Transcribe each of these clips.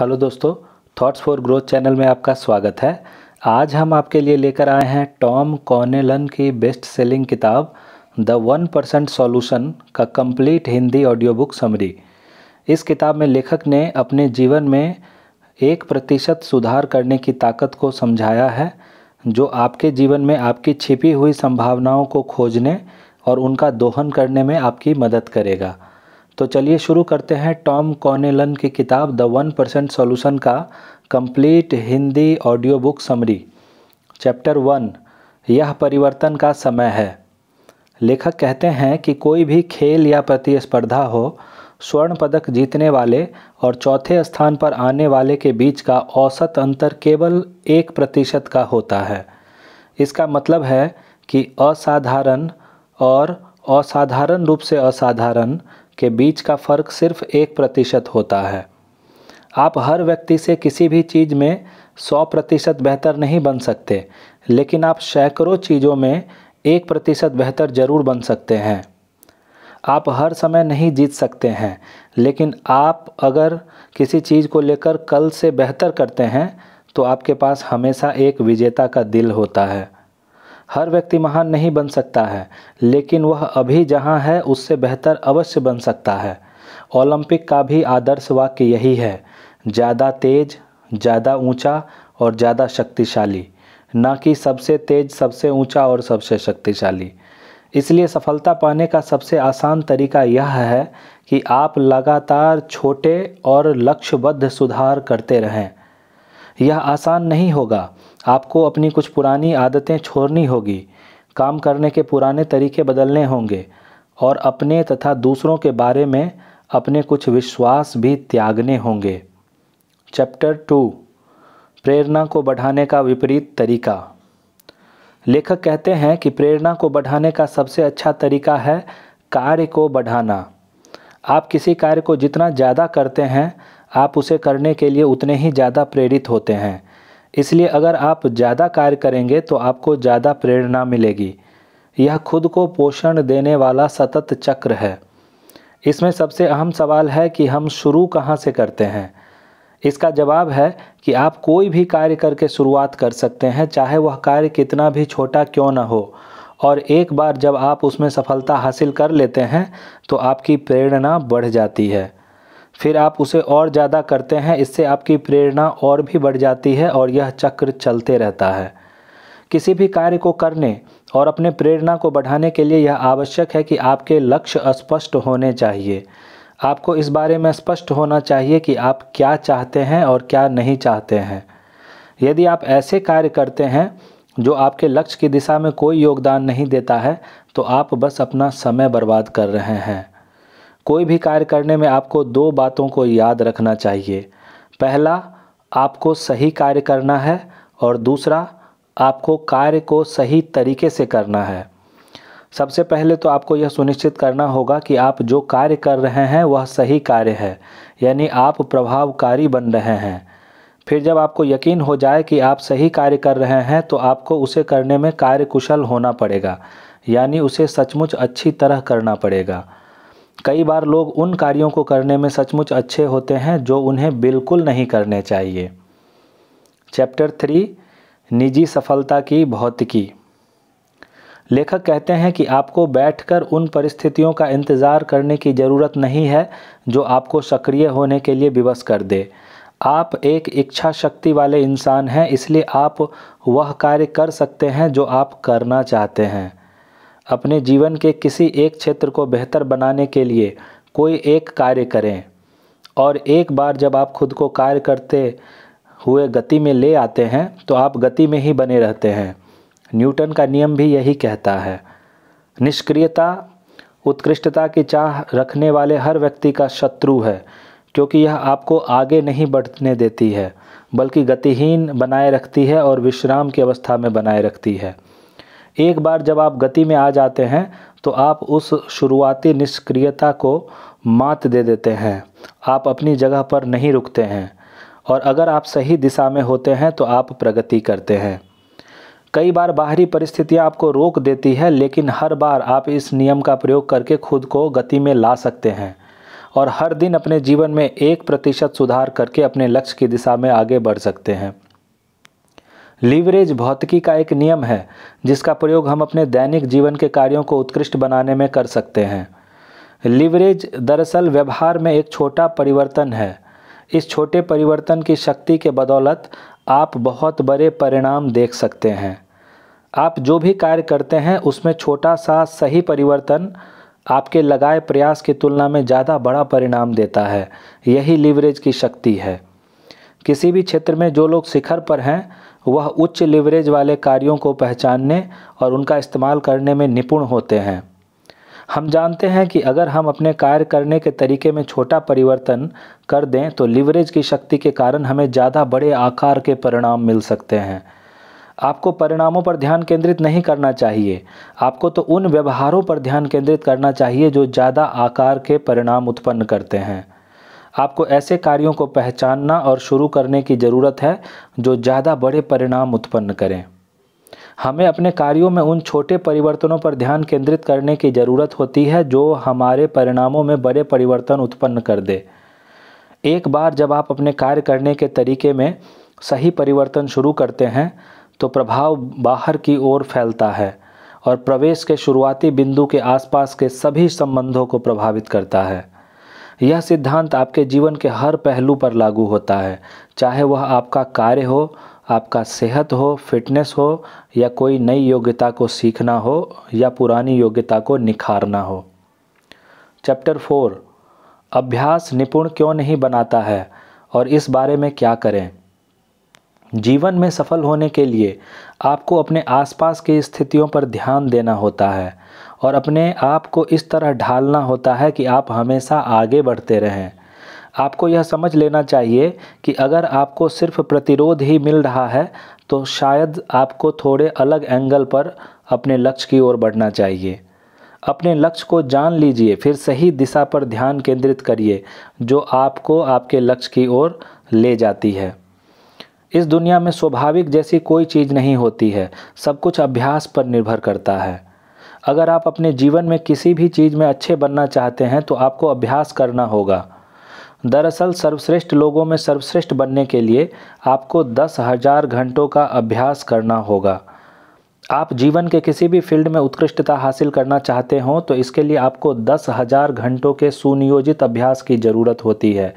Hello दोस्तों, thoughts for growth channel में आपका स्वागत है। आज हम आपके लिए लेकर आए हैं टॉम कॉनेलन की बेस्ट सेलिंग किताब द 1% सॉल्यूशन का complete Hindi audio book summary. इस किताब में लेखक ने अपने जीवन में 1% सुधार करने की ताकत को समझाया है, जो आपके जीवन में आपकी छिपी हुई संभावनाओं को खोजने और उनका दोहन करने में आपकी मदद करेगा। तो चलिए शुरू करते हैं टॉम कॉनेलन की किताब द 1% सॉल्यूशन का complete Hindi audio book summary. Chapter 1, यह परिवर्तन का समय है। लेखक कहते हैं कि कोई भी खेल या प्रतिस्पर्धा हो, स्वर्ण पदक जीतने वाले और चौथे स्थान पर आने वाले के बीच का औसत अंतर केवल 1% का होता है। इसका मतलब है कि असाधारण और असाधारण रूप से असाधारण के बीच का फ़र्क सिर्फ 1% होता है। आप हर व्यक्ति से किसी भी चीज़ में 100% बेहतर नहीं बन सकते, लेकिन आप सैकड़ों चीज़ों में 1% बेहतर ज़रूर बन सकते हैं। आप हर समय नहीं जीत सकते हैं, लेकिन आप अगर किसी चीज़ को लेकर कल से बेहतर करते हैं तो आपके पास हमेशा एक विजेता का दिल होता है। हर व्यक्ति महान नहीं बन सकता है, लेकिन वह अभी जहां है उससे बेहतर अवश्य बन सकता है। ओलंपिक का भी आदर्श वाक्य यही है, ज़्यादा तेज, ज़्यादा ऊंचा और ज़्यादा शक्तिशाली, ना कि सबसे तेज, सबसे ऊंचा और सबसे शक्तिशाली। इसलिए सफलता पाने का सबसे आसान तरीका यह है कि आप लगातार छोटे और लक्ष्यबद्ध सुधार करते रहें। यह आसान नहीं होगा। आपको अपनी कुछ पुरानी आदतें छोड़नी होगी, काम करने के पुराने तरीके बदलने होंगे और अपने तथा दूसरों के बारे में अपने कुछ विश्वास भी त्यागने होंगे। चैप्टर 2, प्रेरणा को बढ़ाने का विपरीत तरीका। लेखक कहते हैं कि प्रेरणा को बढ़ाने का सबसे अच्छा तरीका है कार्य को बढ़ाना। आप किसी कार्य को जितना ज़्यादा करते हैं, आप उसे करने के लिए उतने ही ज़्यादा प्रेरित होते हैं। इसलिए अगर आप ज़्यादा कार्य करेंगे तो आपको ज़्यादा प्रेरणा मिलेगी। यह खुद को पोषण देने वाला सतत चक्र है। इसमें सबसे अहम सवाल है कि हम शुरू कहाँ से करते हैं। इसका जवाब है कि आप कोई भी कार्य करके शुरुआत कर सकते हैं, चाहे वह कार्य कितना भी छोटा क्यों ना हो। और एक बार जब आप उसमें सफलता हासिल कर लेते हैं तो आपकी प्रेरणा बढ़ जाती है। फिर आप उसे और ज़्यादा करते हैं, इससे आपकी प्रेरणा और भी बढ़ जाती है और यह चक्र चलते रहता है। किसी भी कार्य को करने और अपने प्रेरणा को बढ़ाने के लिए यह आवश्यक है कि आपके लक्ष्य स्पष्ट होने चाहिए। आपको इस बारे में स्पष्ट होना चाहिए कि आप क्या चाहते हैं और क्या नहीं चाहते हैं। यदि आप ऐसे कार्य करते हैं जो आपके लक्ष्य की दिशा में कोई योगदान नहीं देता है, तो आप बस अपना समय बर्बाद कर रहे हैं। कोई भी कार्य करने में आपको 2 बातों को याद रखना चाहिए। पहला, आपको सही कार्य करना है और दूसरा, आपको कार्य को सही तरीके से करना है। सबसे पहले तो आपको यह सुनिश्चित करना होगा कि आप जो कार्य कर रहे हैं वह सही कार्य है, यानी आप प्रभावकारी बन रहे हैं। फिर जब आपको यकीन हो जाए कि आप सही कार्य कर रहे हैं, तो आपको उसे करने में कार्यकुशल होना पड़ेगा, यानी उसे सचमुच अच्छी तरह करना पड़ेगा। कई बार लोग उन कार्यों को करने में सचमुच अच्छे होते हैं जो उन्हें बिल्कुल नहीं करने चाहिए। चैप्टर 3, निजी सफलता की भौतिकी। लेखक कहते हैं कि आपको बैठकर उन परिस्थितियों का इंतज़ार करने की ज़रूरत नहीं है जो आपको सक्रिय होने के लिए विवश कर दे। आप एक इच्छा शक्ति वाले इंसान हैं, इसलिए आप वह कार्य कर सकते हैं जो आप करना चाहते हैं। अपने जीवन के किसी एक क्षेत्र को बेहतर बनाने के लिए कोई एक कार्य करें, और एक बार जब आप खुद को कार्य करते हुए गति में ले आते हैं तो आप गति में ही बने रहते हैं। न्यूटन का नियम भी यही कहता है। निष्क्रियता उत्कृष्टता की चाह रखने वाले हर व्यक्ति का शत्रु है, क्योंकि यह आपको आगे नहीं बढ़ने देती है, बल्कि गतिहीन बनाए रखती है और विश्राम की अवस्था में बनाए रखती है। एक बार जब आप गति में आ जाते हैं तो आप उस शुरुआती निष्क्रियता को मात दे देते हैं। आप अपनी जगह पर नहीं रुकते हैं, और अगर आप सही दिशा में होते हैं तो आप प्रगति करते हैं। कई बार बाहरी परिस्थितियां आपको रोक देती है, लेकिन हर बार आप इस नियम का प्रयोग करके खुद को गति में ला सकते हैं और हर दिन अपने जीवन में 1% सुधार करके अपने लक्ष्य की दिशा में आगे बढ़ सकते हैं। लीवरेज भौतिकी का एक नियम है जिसका प्रयोग हम अपने दैनिक जीवन के कार्यों को उत्कृष्ट बनाने में कर सकते हैं। लीवरेज दरअसल व्यवहार में एक छोटा परिवर्तन है। इस छोटे परिवर्तन की शक्ति के बदौलत आप बहुत बड़े परिणाम देख सकते हैं। आप जो भी कार्य करते हैं उसमें छोटा सा सही परिवर्तन आपके लगाए प्रयास की तुलना में ज़्यादा बड़ा परिणाम देता है। यही लीवरेज की शक्ति है। किसी भी क्षेत्र में जो लोग शिखर पर हैं वह उच्च लीवरेज वाले कार्यों को पहचानने और उनका इस्तेमाल करने में निपुण होते हैं। हम जानते हैं कि अगर हम अपने कार्य करने के तरीके में छोटा परिवर्तन कर दें तो लीवरेज की शक्ति के कारण हमें ज़्यादा बड़े आकार के परिणाम मिल सकते हैं। आपको परिणामों पर ध्यान केंद्रित नहीं करना चाहिए, आपको तो उन व्यवहारों पर ध्यान केंद्रित करना चाहिए जो ज़्यादा आकार के परिणाम उत्पन्न करते हैं। आपको ऐसे कार्यों को पहचानना और शुरू करने की ज़रूरत है जो ज़्यादा बड़े परिणाम उत्पन्न करें। हमें अपने कार्यों में उन छोटे परिवर्तनों पर ध्यान केंद्रित करने की ज़रूरत होती है जो हमारे परिणामों में बड़े परिवर्तन उत्पन्न कर दे। एक बार जब आप अपने कार्य करने के तरीके में सही परिवर्तन शुरू करते हैं तो प्रभाव बाहर की ओर फैलता है और प्रवेश के शुरुआती बिंदु के आसपास के सभी संबंधों को प्रभावित करता है। यह सिद्धांत आपके जीवन के हर पहलू पर लागू होता है, चाहे वह आपका कार्य हो, आपका सेहत हो, फिटनेस हो, या कोई नई योग्यता को सीखना हो या पुरानी योग्यता को निखारना हो। चैप्टर 4 अभ्यास निपुण क्यों नहीं बनाता है और इस बारे में क्या करें। जीवन में सफल होने के लिए आपको अपने आसपास की स्थितियों पर ध्यान देना होता है और अपने आप को इस तरह ढालना होता है कि आप हमेशा आगे बढ़ते रहें। आपको यह समझ लेना चाहिए कि अगर आपको सिर्फ प्रतिरोध ही मिल रहा है तो शायद आपको थोड़े अलग एंगल पर अपने लक्ष्य की ओर बढ़ना चाहिए। अपने लक्ष्य को जान लीजिए, फिर सही दिशा पर ध्यान केंद्रित करिए जो आपको आपके लक्ष्य की ओर ले जाती है। इस दुनिया में स्वाभाविक जैसी कोई चीज़ नहीं होती है, सब कुछ अभ्यास पर निर्भर करता है। अगर आप अपने जीवन में किसी भी चीज़ में अच्छे बनना चाहते हैं तो आपको अभ्यास करना होगा। दरअसल सर्वश्रेष्ठ लोगों में सर्वश्रेष्ठ बनने के लिए आपको 10,000 घंटों का अभ्यास करना होगा। आप जीवन के किसी भी फील्ड में उत्कृष्टता हासिल करना चाहते हों तो इसके लिए आपको 10,000 घंटों के सुनियोजित अभ्यास की ज़रूरत होती है।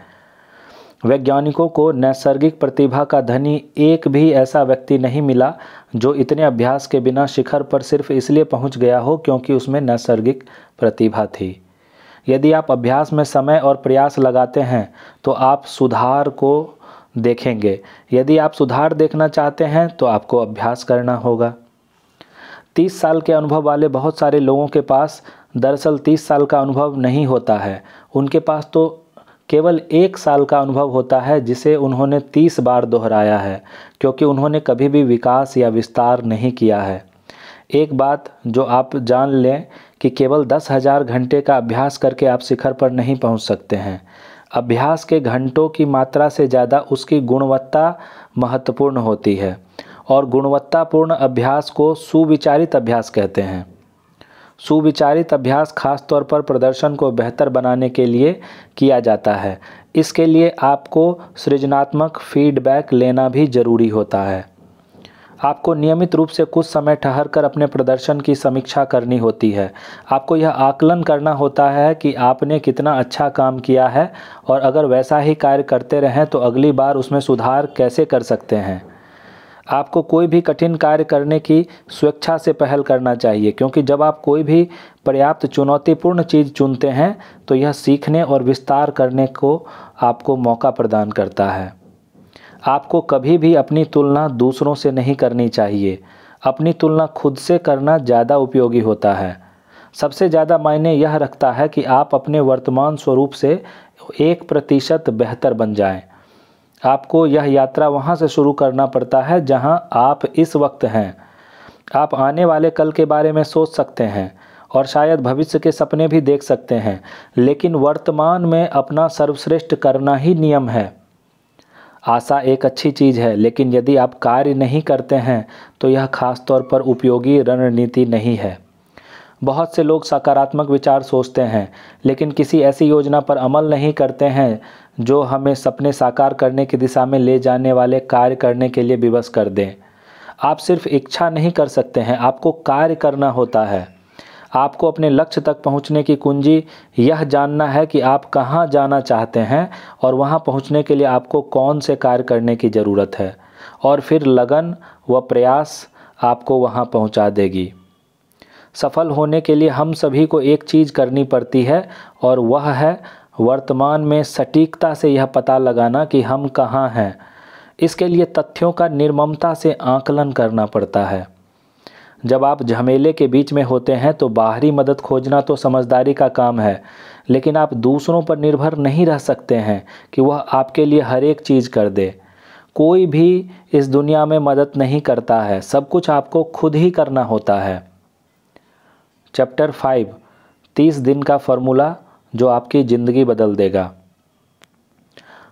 वैज्ञानिकों को नैसर्गिक प्रतिभा का धनी एक भी ऐसा व्यक्ति नहीं मिला जो इतने अभ्यास के बिना शिखर पर सिर्फ इसलिए पहुंच गया हो क्योंकि उसमें नैसर्गिक प्रतिभा थी। यदि आप अभ्यास में समय और प्रयास लगाते हैं तो आप सुधार को देखेंगे। यदि आप सुधार देखना चाहते हैं तो आपको अभ्यास करना होगा। 30 साल के अनुभव वाले बहुत सारे लोगों के पास दरअसल 30 साल का अनुभव नहीं होता है, उनके पास तो केवल 1 साल का अनुभव होता है जिसे उन्होंने 30 बार दोहराया है क्योंकि उन्होंने कभी भी विकास या विस्तार नहीं किया है। एक बात जो आप जान लें कि केवल 10,000 घंटे का अभ्यास करके आप शिखर पर नहीं पहुंच सकते हैं। अभ्यास के घंटों की मात्रा से ज़्यादा उसकी गुणवत्ता महत्वपूर्ण होती है और गुणवत्तापूर्ण अभ्यास को सुविचारित अभ्यास कहते हैं। सुविचारित अभ्यास खासतौर पर प्रदर्शन को बेहतर बनाने के लिए किया जाता है। इसके लिए आपको सृजनात्मक फीडबैक लेना भी ज़रूरी होता है। आपको नियमित रूप से कुछ समय ठहर कर अपने प्रदर्शन की समीक्षा करनी होती है। आपको यह आकलन करना होता है कि आपने कितना अच्छा काम किया है और अगर वैसा ही कार्य करते रहें तो अगली बार उसमें सुधार कैसे कर सकते हैं। आपको कोई भी कठिन कार्य करने की स्वेच्छा से पहल करना चाहिए क्योंकि जब आप कोई भी पर्याप्त चुनौतीपूर्ण चीज़ चुनते हैं तो यह सीखने और विस्तार करने को आपको मौका प्रदान करता है। आपको कभी भी अपनी तुलना दूसरों से नहीं करनी चाहिए। अपनी तुलना खुद से करना ज़्यादा उपयोगी होता है। सबसे ज़्यादा मायने यह रखता है कि आप अपने वर्तमान स्वरूप से 1% बेहतर बन जाएं। आपको यह यात्रा वहाँ से शुरू करना पड़ता है जहाँ आप इस वक्त हैं। आप आने वाले कल के बारे में सोच सकते हैं और शायद भविष्य के सपने भी देख सकते हैं, लेकिन वर्तमान में अपना सर्वश्रेष्ठ करना ही नियम है। आशा एक अच्छी चीज़ है, लेकिन यदि आप कार्य नहीं करते हैं तो यह खास तौर पर उपयोगी रणनीति नहीं है। बहुत से लोग सकारात्मक विचार सोचते हैं लेकिन किसी ऐसी योजना पर अमल नहीं करते हैं जो हमें सपने साकार करने की दिशा में ले जाने वाले कार्य करने के लिए विवश कर दें। आप सिर्फ इच्छा नहीं कर सकते हैं, आपको कार्य करना होता है। आपको अपने लक्ष्य तक पहुंचने की कुंजी यह जानना है कि आप कहां जाना चाहते हैं और वहां पहुंचने के लिए आपको कौन से कार्य करने की ज़रूरत है, और फिर लगन व प्रयास आपको वहां पहुंचा देगी। सफल होने के लिए हम सभी को एक चीज़ करनी पड़ती है और वह है वर्तमान में सटीकता से यह पता लगाना कि हम कहां हैं। इसके लिए तथ्यों का निर्ममता से आकलन करना पड़ता है। जब आप झमेले के बीच में होते हैं तो बाहरी मदद खोजना तो समझदारी का काम है, लेकिन आप दूसरों पर निर्भर नहीं रह सकते हैं कि वह आपके लिए हर एक चीज़ कर दे। कोई भी इस दुनिया में मदद नहीं करता है, सब कुछ आपको खुद ही करना होता है। चैप्टर 5 30 दिन का फॉर्मूला जो आपकी ज़िंदगी बदल देगा।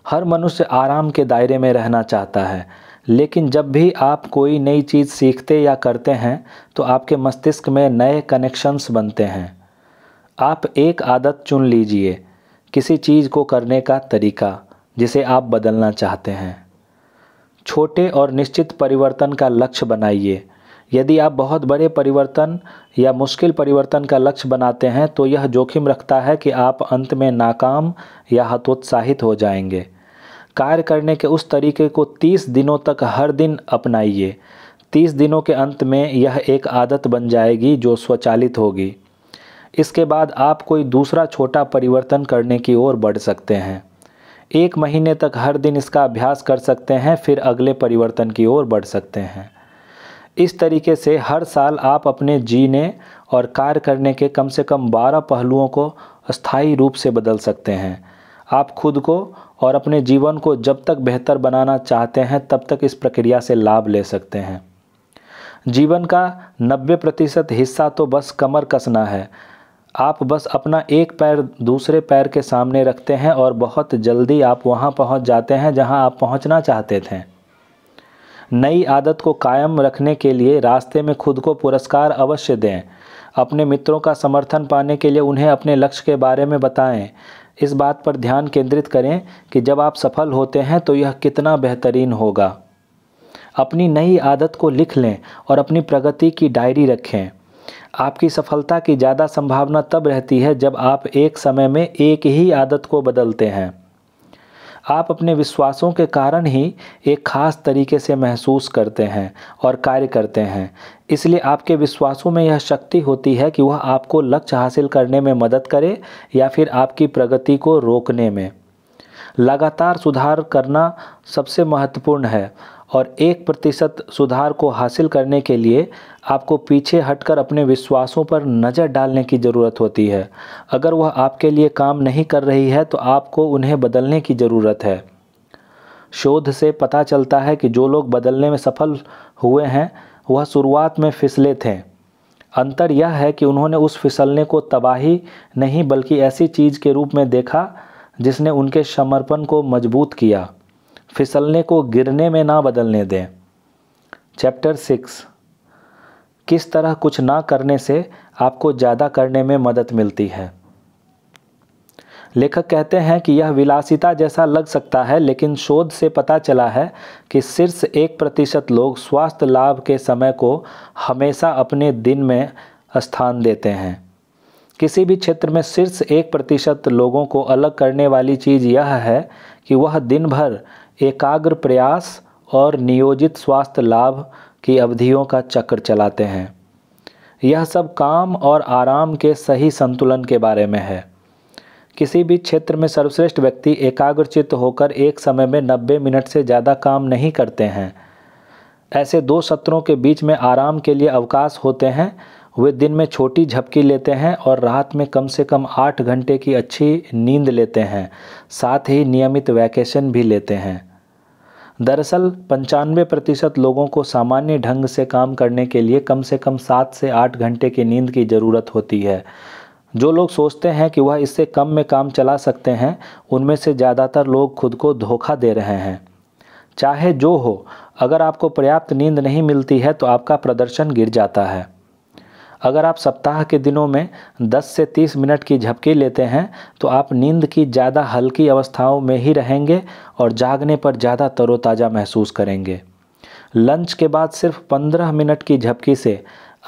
हर मनुष्य आराम के दायरे में रहना चाहता है, लेकिन जब भी आप कोई नई चीज़ सीखते या करते हैं तो आपके मस्तिष्क में नए कनेक्शंस बनते हैं। आप एक आदत चुन लीजिए, किसी चीज़ को करने का तरीका जिसे आप बदलना चाहते हैं। छोटे और निश्चित परिवर्तन का लक्ष्य बनाइए। यदि आप बहुत बड़े परिवर्तन या मुश्किल परिवर्तन का लक्ष्य बनाते हैं तो यह जोखिम रखता है कि आप अंत में नाकाम या हतोत्साहित हो जाएंगे। कार्य करने के उस तरीके को 30 दिनों तक हर दिन अपनाइए। 30 दिनों के अंत में यह एक आदत बन जाएगी जो स्वचालित होगी। इसके बाद आप कोई दूसरा छोटा परिवर्तन करने की ओर बढ़ सकते हैं। 1 महीने तक हर दिन इसका अभ्यास कर सकते हैं, फिर अगले परिवर्तन की ओर बढ़ सकते हैं। इस तरीके से हर साल आप अपने जीने और कार्य करने के कम से कम 12 पहलुओं को स्थायी रूप से बदल सकते हैं। आप खुद को और अपने जीवन को जब तक बेहतर बनाना चाहते हैं तब तक इस प्रक्रिया से लाभ ले सकते हैं। जीवन का 90% हिस्सा तो बस कमर कसना है। आप बस अपना एक पैर दूसरे पैर के सामने रखते हैं और बहुत जल्दी आप वहां पहुंच जाते हैं जहां आप पहुंचना चाहते थे। नई आदत को कायम रखने के लिए रास्ते में खुद को पुरस्कार अवश्य दें। अपने मित्रों का समर्थन पाने के लिए उन्हें अपने लक्ष्य के बारे में बताएं। इस बात पर ध्यान केंद्रित करें कि जब आप सफल होते हैं तो यह कितना बेहतरीन होगा। अपनी नई आदत को लिख लें और अपनी प्रगति की डायरी रखें। आपकी सफलता की ज़्यादा संभावना तब रहती है जब आप एक समय में एक ही आदत को बदलते हैं। आप अपने विश्वासों के कारण ही एक खास तरीके से महसूस करते हैं और कार्य करते हैं, इसलिए आपके विश्वासों में यह शक्ति होती है कि वह आपको लक्ष्य हासिल करने में मदद करे या फिर आपकी प्रगति को रोकने में। लगातार सुधार करना सबसे महत्वपूर्ण है और 1% सुधार को हासिल करने के लिए आपको पीछे हटकर अपने विश्वासों पर नज़र डालने की ज़रूरत होती है। अगर वह आपके लिए काम नहीं कर रही है तो आपको उन्हें बदलने की ज़रूरत है। शोध से पता चलता है कि जो लोग बदलने में सफल हुए हैं वह शुरुआत में फिसले थे। अंतर यह है कि उन्होंने उस फिसलने को तबाही नहीं बल्कि ऐसी चीज़ के रूप में देखा जिसने उनके समर्पण को मजबूत किया। फिसलने को गिरने में ना बदलने दें। चैप्टर 6 किस तरह कुछ ना करने से आपको ज़्यादा करने में मदद मिलती है। लेखक कहते हैं कि यह विलासिता जैसा लग सकता है, लेकिन शोध से पता चला है कि शीर्ष 1% लोग स्वास्थ्य लाभ के समय को हमेशा अपने दिन में स्थान देते हैं। किसी भी क्षेत्र में शीर्ष 1% लोगों को अलग करने वाली चीज़ यह है कि वह दिन भर एकाग्र प्रयास और नियोजित स्वास्थ्य लाभ की अवधियों का चक्र चलाते हैं। यह सब काम और आराम के सही संतुलन के बारे में है। किसी भी क्षेत्र में सर्वश्रेष्ठ व्यक्ति एकाग्रचित्त होकर एक समय में 90 मिनट से ज़्यादा काम नहीं करते हैं। ऐसे 2 सत्रों के बीच में आराम के लिए अवकाश होते हैं। वे दिन में छोटी झपकी लेते हैं और रात में कम से कम 8 घंटे की अच्छी नींद लेते हैं, साथ ही नियमित वैकेशन भी लेते हैं। दरअसल 95% लोगों को सामान्य ढंग से काम करने के लिए कम से कम 7 से 8 घंटे की नींद की ज़रूरत होती है। जो लोग सोचते हैं कि वह इससे कम में काम चला सकते हैं, उनमें से ज़्यादातर लोग खुद को धोखा दे रहे हैं। चाहे जो हो, अगर आपको पर्याप्त नींद नहीं मिलती है तो आपका प्रदर्शन गिर जाता है। अगर आप सप्ताह के दिनों में 10 से 30 मिनट की झपकी लेते हैं तो आप नींद की ज़्यादा हल्की अवस्थाओं में ही रहेंगे और जागने पर ज़्यादा तरोताज़ा महसूस करेंगे। लंच के बाद सिर्फ 15 मिनट की झपकी से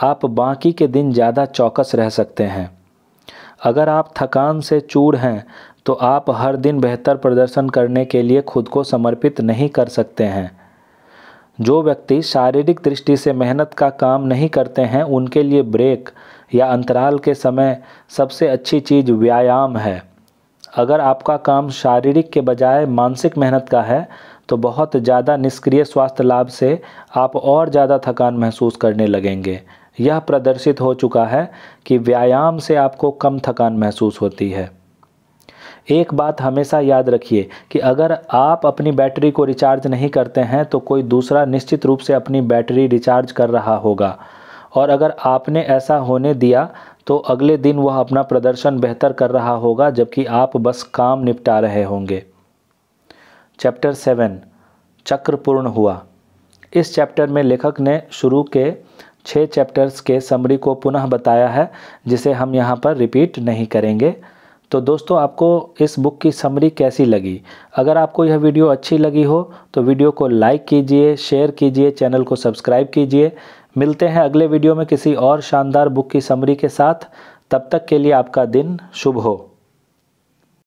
आप बाकी के दिन ज़्यादा चौकस रह सकते हैं। अगर आप थकान से चूर हैं तो आप हर दिन बेहतर प्रदर्शन करने के लिए खुद को समर्पित नहीं कर सकते हैं। जो व्यक्ति शारीरिक दृष्टि से मेहनत का काम नहीं करते हैं उनके लिए ब्रेक या अंतराल के समय सबसे अच्छी चीज़ व्यायाम है। अगर आपका काम शारीरिक के बजाय मानसिक मेहनत का है तो बहुत ज़्यादा निष्क्रिय स्वास्थ्य लाभ से आप और ज़्यादा थकान महसूस करने लगेंगे। यह प्रदर्शित हो चुका है कि व्यायाम से आपको कम थकान महसूस होती है। एक बात हमेशा याद रखिए कि अगर आप अपनी बैटरी को रिचार्ज नहीं करते हैं तो कोई दूसरा निश्चित रूप से अपनी बैटरी रिचार्ज कर रहा होगा, और अगर आपने ऐसा होने दिया तो अगले दिन वह अपना प्रदर्शन बेहतर कर रहा होगा, जबकि आप बस काम निपटा रहे होंगे। चैप्टर 7 चक्र पूर्ण हुआ। इस चैप्टर में लेखक ने शुरू के 6 चैप्टर्स के समरी को पुनः बताया है, जिसे हम यहाँ पर रिपीट नहीं करेंगे। तो दोस्तों, आपको इस बुक की समरी कैसी लगी? अगर आपको यह वीडियो अच्छी लगी हो तो वीडियो को लाइक कीजिए, शेयर कीजिए, चैनल को सब्सक्राइब कीजिए। मिलते हैं अगले वीडियो में किसी और शानदार बुक की समरी के साथ। तब तक के लिए आपका दिन शुभ हो।